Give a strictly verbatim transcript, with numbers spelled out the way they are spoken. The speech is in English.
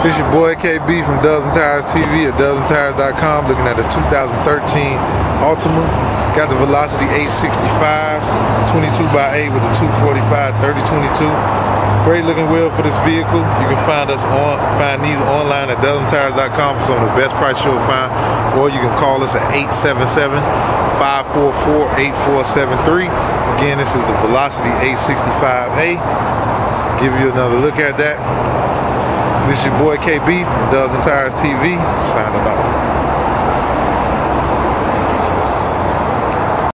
This your boy K B from Dubs and Tires T V at dubs and tires dot com, looking at a two thousand thirteen Altima. Got the Velocity eight sixty-fives, twenty-two by eight with the two forty-five, thirty twenty-two. Great looking wheel for this vehicle. You can find us on find these online at dubs and tires dot com for some of the best price you'll find, or you can call us at eight seven seven, five four four, eight four seven three. Again, this is the Velocity eight sixty-five A. Give you another look at that. This is your boy K B from Dubs and Tires T V, signing off.